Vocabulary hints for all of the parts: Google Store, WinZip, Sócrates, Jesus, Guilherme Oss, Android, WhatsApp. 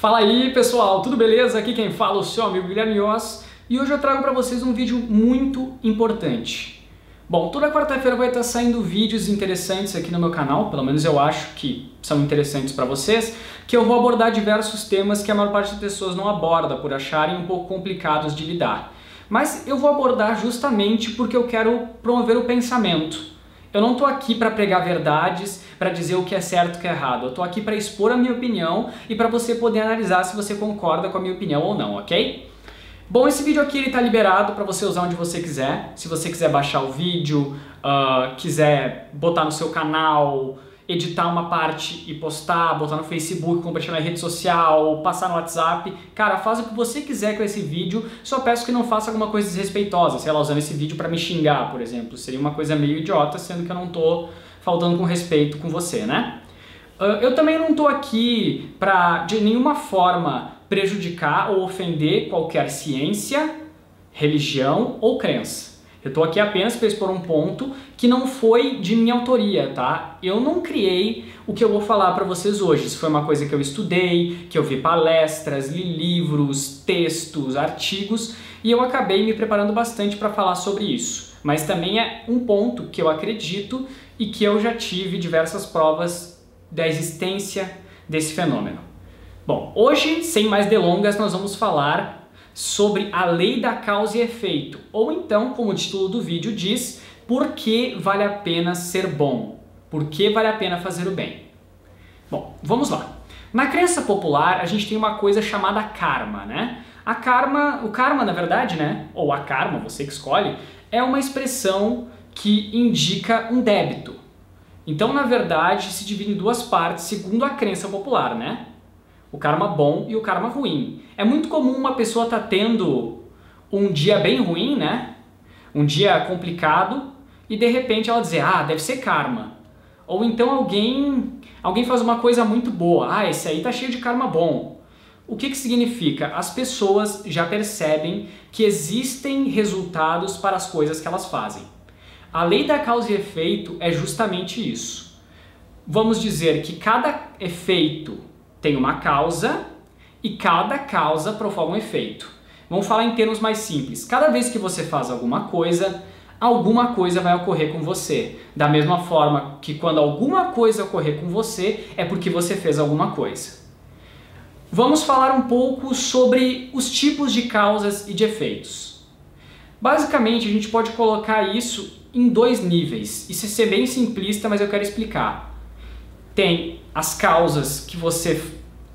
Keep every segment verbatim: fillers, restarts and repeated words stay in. Fala aí pessoal, tudo beleza? Aqui quem fala é o seu amigo Guilherme Oss e hoje eu trago para vocês um vídeo muito importante. Bom, toda quarta-feira vai estar saindo vídeos interessantes aqui no meu canal, pelo menos eu acho que são interessantes para vocês, que eu vou abordar diversos temas que a maior parte das pessoas não aborda por acharem um pouco complicados de lidar. Mas eu vou abordar justamente porque eu quero promover o pensamento. Eu não estou aqui para pregar verdades, para dizer o que é certo e o que é errado. Eu estou aqui para expor a minha opinião e para você poder analisar se você concorda com a minha opinião ou não, ok? Bom, esse vídeo aqui está liberado para você usar onde você quiser. Se você quiser baixar o vídeo, uh, quiser botar no seu canal, editar uma parte e postar, botar no Facebook, compartilhar na rede social, passar no WhatsApp. Cara, faz o que você quiser com esse vídeo, só peço que não faça alguma coisa desrespeitosa, sei lá, usando esse vídeo para me xingar, por exemplo. Seria uma coisa meio idiota, sendo que eu não tô faltando com respeito com você, né? Eu também não tô aqui pra, de nenhuma forma, prejudicar ou ofender qualquer ciência, religião ou crença. Eu tô aqui apenas para expor um ponto que não foi de minha autoria, tá? Eu não criei o que eu vou falar para vocês hoje. Isso foi uma coisa que eu estudei, que eu vi palestras, li livros, textos, artigos, e eu acabei me preparando bastante para falar sobre isso. Mas também é um ponto que eu acredito e que eu já tive diversas provas da existência desse fenômeno. Bom, hoje, sem mais delongas, nós vamos falar sobre a lei da causa e efeito, ou então, como o título do vídeo diz, por que vale a pena ser bom? Por que vale a pena fazer o bem? Bom, vamos lá. Na crença popular, a gente tem uma coisa chamada karma, né? A karma, o karma, na verdade, né? Ou a karma, você que escolhe, é uma expressão que indica um débito. Então, na verdade, se divide em duas partes, segundo a crença popular, né? O karma bom e o karma ruim. É muito comum uma pessoa estar tá tendo um dia bem ruim, né? Um dia complicado e de repente ela dizer, ah, deve ser karma. Ou então alguém, alguém faz uma coisa muito boa, ah, esse aí tá cheio de karma bom. O que que significa? As pessoas já percebem que existem resultados para as coisas que elas fazem. A lei da causa e efeito é justamente isso. Vamos dizer que cada efeito tem uma causa e cada causa provoca um efeito. Vamos falar em termos mais simples. Cada vez que você faz alguma coisa, alguma coisa vai ocorrer com você. Da mesma forma que quando alguma coisa ocorrer com você, é porque você fez alguma coisa. Vamos falar um pouco sobre os tipos de causas e de efeitos. Basicamente, a gente pode colocar isso em dois níveis. Isso é bem simplista, mas eu quero explicar. Tem as causas que você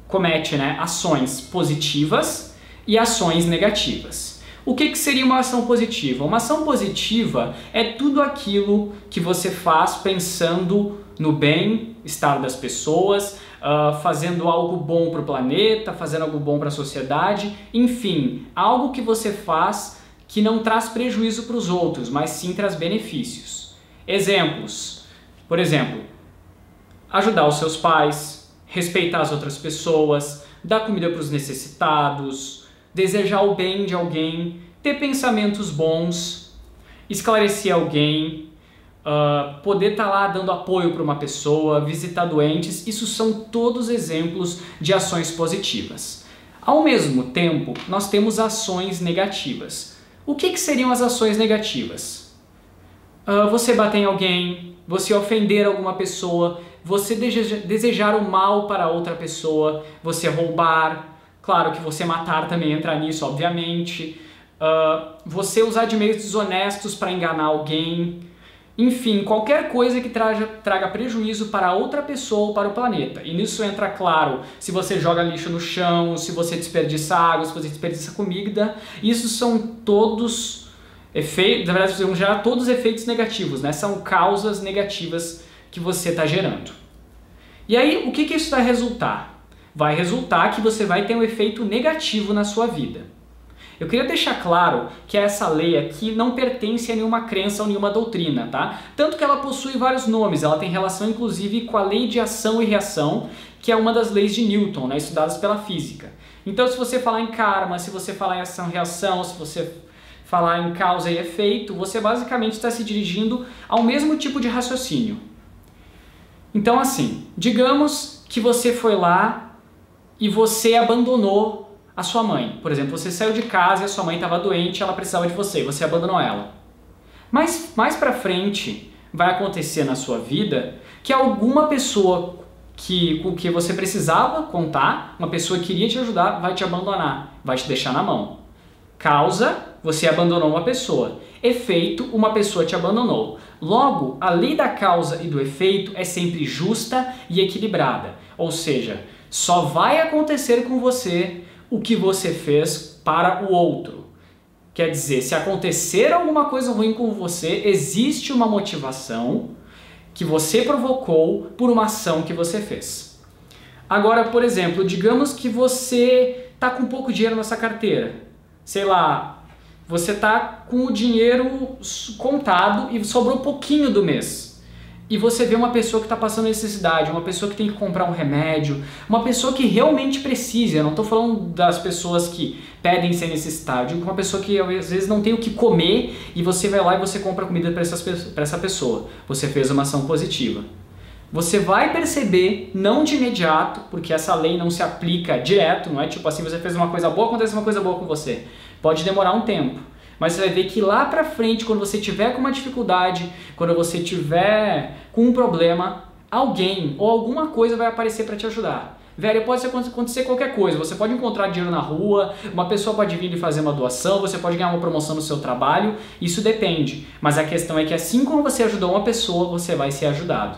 comete, né, ações positivas e ações negativas. O que que seria uma ação positiva? Uma ação positiva é tudo aquilo que você faz pensando no bem-estar das pessoas, uh, fazendo algo bom para o planeta, fazendo algo bom para a sociedade, enfim, algo que você faz que não traz prejuízo para os outros, mas sim traz benefícios. Exemplos, por exemplo, ajudar os seus pais, respeitar as outras pessoas, dar comida para os necessitados, desejar o bem de alguém, ter pensamentos bons, esclarecer alguém, uh, poder estar lá dando apoio para uma pessoa, visitar doentes, isso são todos exemplos de ações positivas. Ao mesmo tempo, nós temos ações negativas. O que que seriam as ações negativas? Uh, você bater em alguém, você ofender alguma pessoa, você desejar o mal para outra pessoa, você roubar, claro que você matar também entra nisso, obviamente, uh, você usar de meios desonestos para enganar alguém, enfim, qualquer coisa que traga, traga prejuízo para outra pessoa ou para o planeta. E nisso entra, claro, se você joga lixo no chão, se você desperdiça água, se você desperdiça comida, isso são todos efeitos, na verdade, vão gerar todos os efeitos negativos, né? São causas negativas que você está gerando. E aí, o que que isso vai resultar? Vai resultar que você vai ter um efeito negativo na sua vida. Eu queria deixar claro que essa lei aqui não pertence a nenhuma crença ou nenhuma doutrina, tá? Tanto que ela possui vários nomes, ela tem relação inclusive com a lei de ação e reação, que é uma das leis de Newton, né, estudadas pela física. Então, se você falar em karma, se você falar em ação e reação, se você falar em causa e efeito, você basicamente está se dirigindo ao mesmo tipo de raciocínio. Então assim, digamos que você foi lá e você abandonou a sua mãe. Por exemplo, você saiu de casa e a sua mãe estava doente, ela precisava de você, você abandonou ela. Mas mais pra frente vai acontecer na sua vida que alguma pessoa que, com que você precisava contar, uma pessoa que queria te ajudar, vai te abandonar, vai te deixar na mão. Causa, você abandonou uma pessoa. Efeito, uma pessoa te abandonou. Logo, a lei da causa e do efeito é sempre justa e equilibrada. Ou seja, só vai acontecer com você o que você fez para o outro. Quer dizer, se acontecer alguma coisa ruim com você, existe uma motivação que você provocou por uma ação que você fez. Agora, por exemplo, digamos que você está com pouco dinheiro na sua carteira. Sei lá, você está com o dinheiro contado e sobrou pouquinho do mês. E você vê uma pessoa que está passando necessidade, uma pessoa que tem que comprar um remédio, uma pessoa que realmente precisa. Eu não estou falando das pessoas que pedem sem necessidade, uma pessoa que às vezes não tem o que comer e você vai lá e você compra comida para essa pessoa. Você fez uma ação positiva. Você vai perceber, não de imediato, porque essa lei não se aplica direto, não é tipo assim, você fez uma coisa boa, acontece uma coisa boa com você. Pode demorar um tempo. Mas você vai ver que lá pra frente, quando você tiver com uma dificuldade, quando você tiver com um problema, alguém ou alguma coisa vai aparecer pra te ajudar. Velho, pode acontecer qualquer coisa. Você pode encontrar dinheiro na rua, uma pessoa pode vir e fazer uma doação, você pode ganhar uma promoção no seu trabalho, isso depende. Mas a questão é que assim como você ajudou uma pessoa, você vai ser ajudado.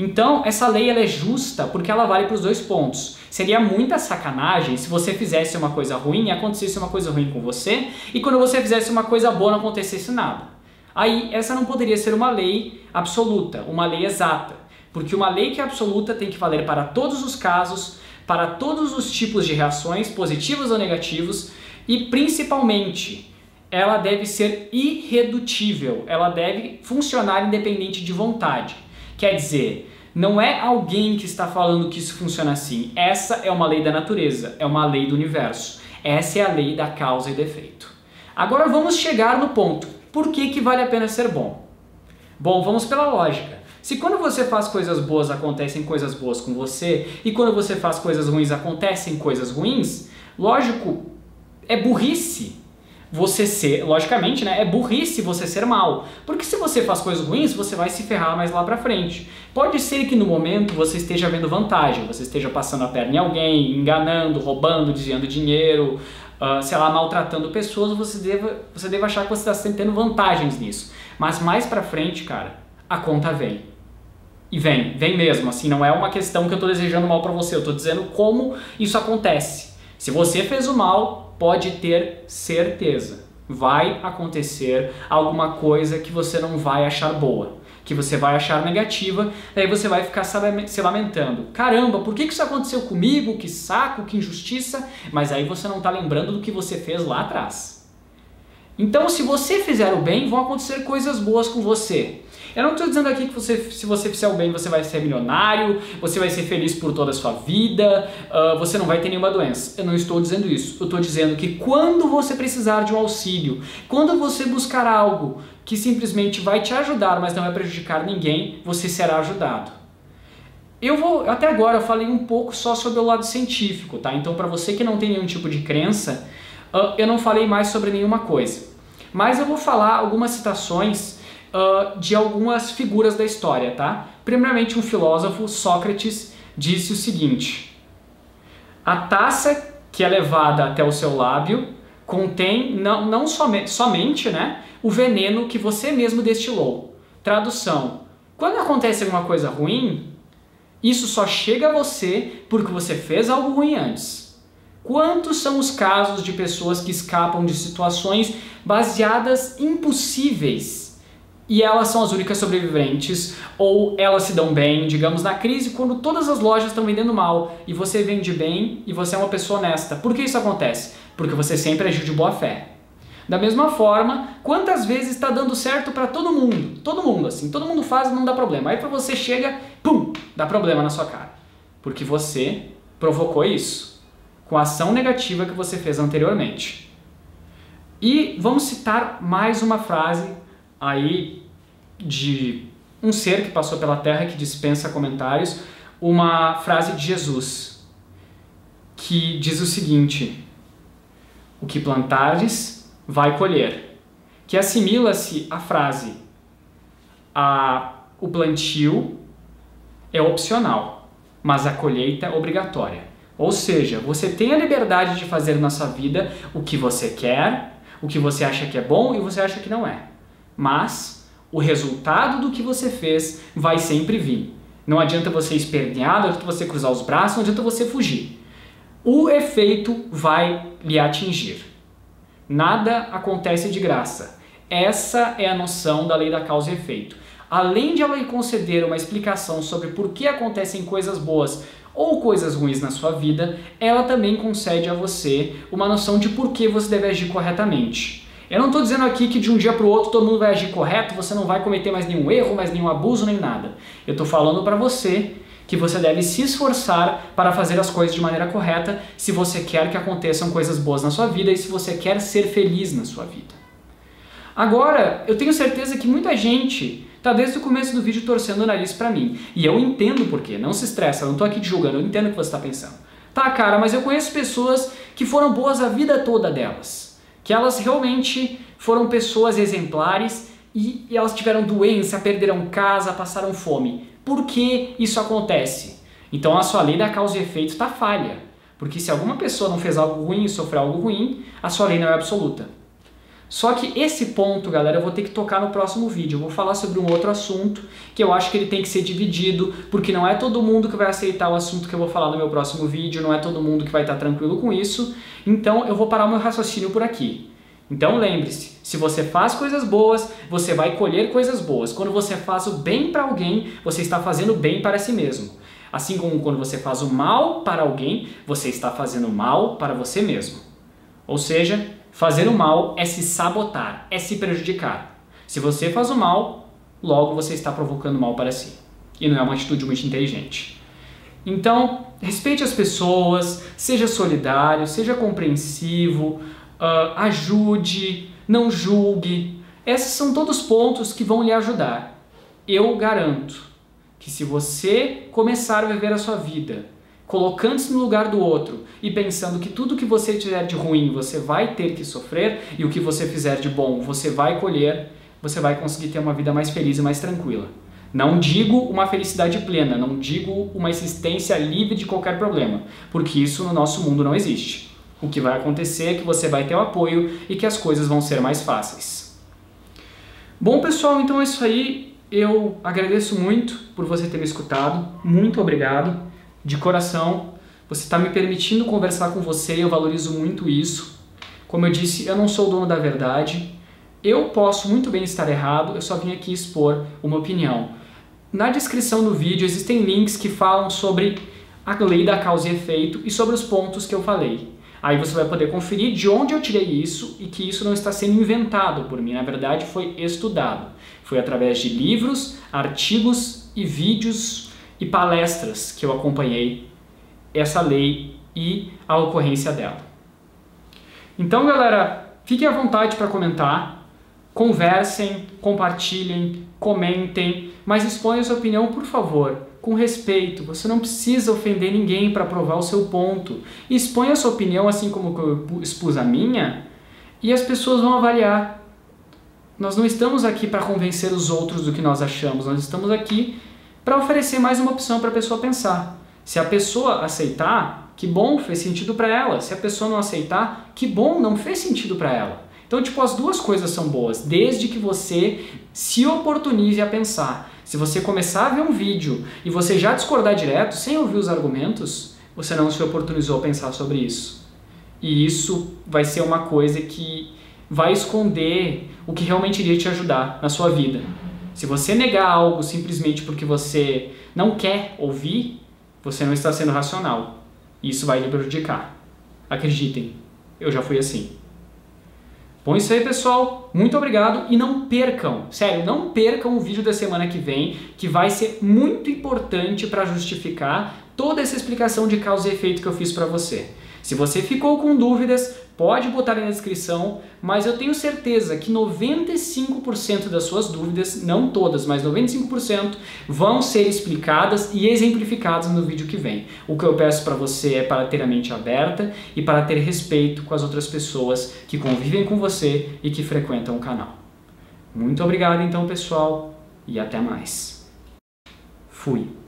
Então, essa lei ela é justa porque ela vale para os dois pontos. Seria muita sacanagem se você fizesse uma coisa ruim e acontecesse uma coisa ruim com você, e quando você fizesse uma coisa boa não acontecesse nada. Aí, essa não poderia ser uma lei absoluta, uma lei exata. Porque uma lei que é absoluta tem que valer para todos os casos, para todos os tipos de reações, positivos ou negativos, e principalmente, ela deve ser irredutível, ela deve funcionar independente de vontade. Quer dizer, não é alguém que está falando que isso funciona assim. Essa é uma lei da natureza, é uma lei do universo. Essa é a lei da causa e do efeito. Agora vamos chegar no ponto. Por que que vale a pena ser bom? Bom, vamos pela lógica. Se quando você faz coisas boas, acontecem coisas boas com você, e quando você faz coisas ruins, acontecem coisas ruins, lógico, é burrice. Você ser, logicamente, né, é burrice você ser mal, porque se você faz coisas ruins, você vai se ferrar mais lá pra frente. Pode ser que no momento você esteja vendo vantagem, você esteja passando a perna em alguém, enganando, roubando, desviando dinheiro, uh, sei lá, maltratando pessoas, você deve, você deve achar que você está tendo vantagens nisso. Mas mais pra frente, cara, a conta vem. E vem, vem mesmo, assim, não é uma questão que eu tô desejando mal pra você, eu tô dizendo como isso acontece. Se você fez o mal, pode ter certeza, vai acontecer alguma coisa que você não vai achar boa, que você vai achar negativa, daí você vai ficar se lamentando. Caramba, por que isso aconteceu comigo? Que saco, que injustiça. Mas aí você não está lembrando do que você fez lá atrás. Então, se você fizer o bem, vão acontecer coisas boas com você. Eu não estou dizendo aqui que você, se você fizer o bem, você vai ser milionário, você vai ser feliz por toda a sua vida, uh, você não vai ter nenhuma doença. Eu não estou dizendo isso. Eu estou dizendo que quando você precisar de um auxílio, quando você buscar algo que simplesmente vai te ajudar, mas não vai prejudicar ninguém, você será ajudado. Eu vou, até agora eu falei um pouco só sobre o lado científico, tá? Então, para você que não tem nenhum tipo de crença, uh, eu não falei mais sobre nenhuma coisa. Mas eu vou falar algumas citações Uh, de algumas figuras da história, tá? Primeiramente, um filósofo, Sócrates, disse o seguinte: a taça que é levada até o seu lábio contém não, não some, somente né, o veneno que você mesmo destilou. Tradução: quando acontece alguma coisa ruim, isso só chega a você porque você fez algo ruim antes. Quantos são os casos de pessoas que escapam de situações baseadas impossíveis? E elas são as únicas sobreviventes, ou elas se dão bem, digamos, na crise, quando todas as lojas estão vendendo mal, e você vende bem, e você é uma pessoa honesta. Por que isso acontece? Porque você sempre agiu de boa fé. Da mesma forma, quantas vezes está dando certo para todo mundo? Todo mundo, assim, todo mundo faz e não dá problema. Aí pra você chega, pum, dá problema na sua cara. Porque você provocou isso, com a ação negativa que você fez anteriormente. E vamos citar mais uma frase aí de um ser que passou pela Terra que dispensa comentários, uma frase de Jesus. que diz o seguinte: o que plantares vai colher, que assimila-se à frase a, o plantio é opcional, mas a colheita é obrigatória. Ou seja, você tem a liberdade de fazer na sua vida o que você quer, o que você acha que é bom e você acha que não é. Mas o resultado do que você fez vai sempre vir. Não adianta você espernear, não adianta você cruzar os braços, não adianta você fugir. O efeito vai lhe atingir. Nada acontece de graça. Essa é a noção da lei da causa e efeito. Além de ela lhe conceder uma explicação sobre por que acontecem coisas boas ou coisas ruins na sua vida, ela também concede a você uma noção de por que você deve agir corretamente. Eu não estou dizendo aqui que de um dia para o outro todo mundo vai agir correto, você não vai cometer mais nenhum erro, mais nenhum abuso, nem nada. Eu estou falando para você que você deve se esforçar para fazer as coisas de maneira correta se você quer que aconteçam coisas boas na sua vida e se você quer ser feliz na sua vida. Agora, eu tenho certeza que muita gente está desde o começo do vídeo torcendo o nariz para mim. E eu entendo por quê, não se estressa, eu não estou aqui te julgando, eu entendo o que você está pensando. Tá, cara, mas eu conheço pessoas que foram boas a vida toda delas, que elas realmente foram pessoas exemplares e, e elas tiveram doença, perderam casa, passaram fome. Por que isso acontece? Então a sua lei da causa e efeito está falha, porque se alguma pessoa não fez algo ruim e sofreu algo ruim, a sua lei não é absoluta. Só que esse ponto, galera, eu vou ter que tocar no próximo vídeo. Eu vou falar sobre um outro assunto que eu acho que ele tem que ser dividido, porque não é todo mundo que vai aceitar o assunto que eu vou falar no meu próximo vídeo, não é todo mundo que vai estar tranquilo com isso. Então eu vou parar o meu raciocínio por aqui. Então lembre-se, se você faz coisas boas, você vai colher coisas boas. Quando você faz o bem para alguém, você está fazendo bem para si mesmo. Assim como quando você faz o mal para alguém, você está fazendo mal para você mesmo. Ou seja, fazer o mal é se sabotar, é se prejudicar. Se você faz o mal, logo você está provocando mal para si. E não é uma atitude muito inteligente. Então, respeite as pessoas, seja solidário, seja compreensivo, uh, ajude, não julgue. Esses são todos pontos que vão lhe ajudar. Eu garanto que se você começar a viver a sua vida colocando-se no lugar do outro e pensando que tudo que você tiver de ruim você vai ter que sofrer e o que você fizer de bom você vai colher, você vai conseguir ter uma vida mais feliz e mais tranquila. Não digo uma felicidade plena, não digo uma existência livre de qualquer problema, porque isso no nosso mundo não existe. O que vai acontecer é que você vai ter o apoio e que as coisas vão ser mais fáceis. Bom, pessoal, então é isso aí. Eu agradeço muito por você ter me escutado. Muito obrigado. De coração, você está me permitindo conversar com você e eu valorizo muito isso. Como eu disse, eu não sou o dono da verdade. Eu posso muito bem estar errado, eu só vim aqui expor uma opinião. Na descrição do vídeo existem links que falam sobre a lei da causa e efeito e sobre os pontos que eu falei. Aí você vai poder conferir de onde eu tirei isso e que isso não está sendo inventado por mim. Na verdade, foi estudado. Foi através de livros, artigos e vídeos e palestras que eu acompanhei essa lei e a ocorrência dela. Então, galera, fiquem à vontade para comentar, conversem, compartilhem, comentem, mas exponham sua opinião, por favor, com respeito. Você não precisa ofender ninguém para provar o seu ponto. Exponha a sua opinião, assim como eu expus a minha, e as pessoas vão avaliar. Nós não estamos aqui para convencer os outros do que nós achamos, nós estamos aqui para oferecer mais uma opção para a pessoa pensar. Se a pessoa aceitar, que bom, fez sentido para ela. Se a pessoa não aceitar, que bom, não fez sentido para ela. Então, tipo, as duas coisas são boas, desde que você se oportunize a pensar. Se você começar a ver um vídeo e você já discordar direto, sem ouvir os argumentos, você não se oportunizou a pensar sobre isso. E isso vai ser uma coisa que vai esconder o que realmente iria te ajudar na sua vida. Se você negar algo simplesmente porque você não quer ouvir, você não está sendo racional. Isso vai lhe prejudicar. Acreditem, eu já fui assim. Bom, isso aí, pessoal. Muito obrigado e não percam, sério, não percam o vídeo da semana que vem, que vai ser muito importante para justificar toda essa explicação de causa e efeito que eu fiz para você. Se você ficou com dúvidas, pode botar aí na descrição, mas eu tenho certeza que noventa e cinco por cento das suas dúvidas, não todas, mas noventa e cinco por cento vão ser explicadas e exemplificadas no vídeo que vem. O que eu peço para você é para ter a mente aberta e para ter respeito com as outras pessoas que convivem com você e que frequentam o canal. Muito obrigado então, pessoal, e até mais. Fui.